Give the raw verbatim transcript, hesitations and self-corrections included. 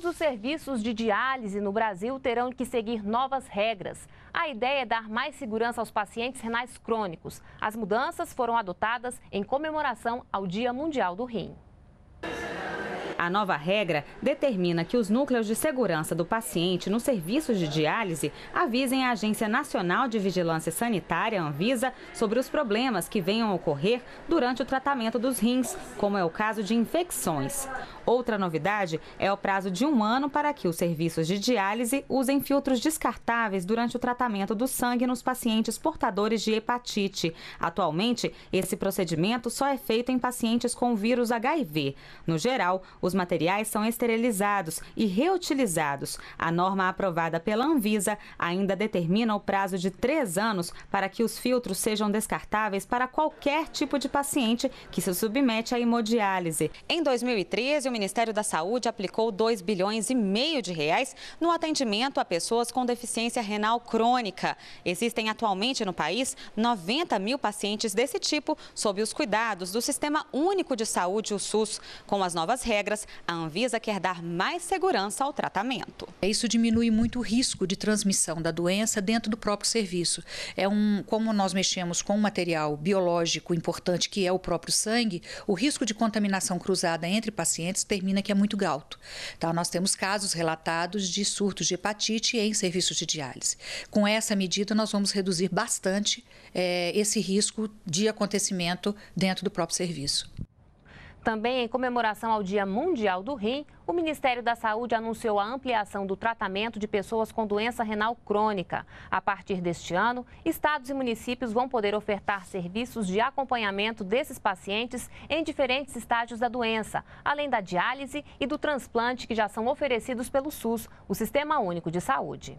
Todos os serviços de diálise no Brasil terão que seguir novas regras. A ideia é dar mais segurança aos pacientes renais crônicos. As mudanças foram adotadas em comemoração ao Dia Mundial do Rim. A nova regra determina que os núcleos de segurança do paciente nos serviços de diálise avisem a Agência Nacional de Vigilância Sanitária, Anvisa, sobre os problemas que venham a ocorrer durante o tratamento dos rins, como é o caso de infecções. Outra novidade é o prazo de um ano para que os serviços de diálise usem filtros descartáveis durante o tratamento do sangue nos pacientes portadores de hepatite. Atualmente, esse procedimento só é feito em pacientes com vírus H I V. No geral, os Os materiais são esterilizados e reutilizados. A norma aprovada pela Anvisa ainda determina o prazo de três anos para que os filtros sejam descartáveis para qualquer tipo de paciente que se submete à hemodiálise. Em dois mil e treze, o Ministério da Saúde aplicou dois bilhões e meio de reais no atendimento a pessoas com deficiência renal crônica. Existem atualmente no país noventa mil pacientes desse tipo sob os cuidados do Sistema Único de Saúde, o SUS. Com as novas regras, a Anvisa quer dar mais segurança ao tratamento. Isso diminui muito o risco de transmissão da doença dentro do próprio serviço. É um, como nós mexemos com um material biológico importante, que é o próprio sangue, o risco de contaminação cruzada entre pacientes termina que é muito alto. Então, nós temos casos relatados de surtos de hepatite em serviços de diálise. Com essa medida, nós vamos reduzir bastante é, esse risco de acontecimento dentro do próprio serviço. Também em comemoração ao Dia Mundial do Rim, o Ministério da Saúde anunciou a ampliação do tratamento de pessoas com doença renal crônica. A partir deste ano, estados e municípios vão poder ofertar serviços de acompanhamento desses pacientes em diferentes estágios da doença, além da diálise e do transplante que já são oferecidos pelo SUS, o Sistema Único de Saúde.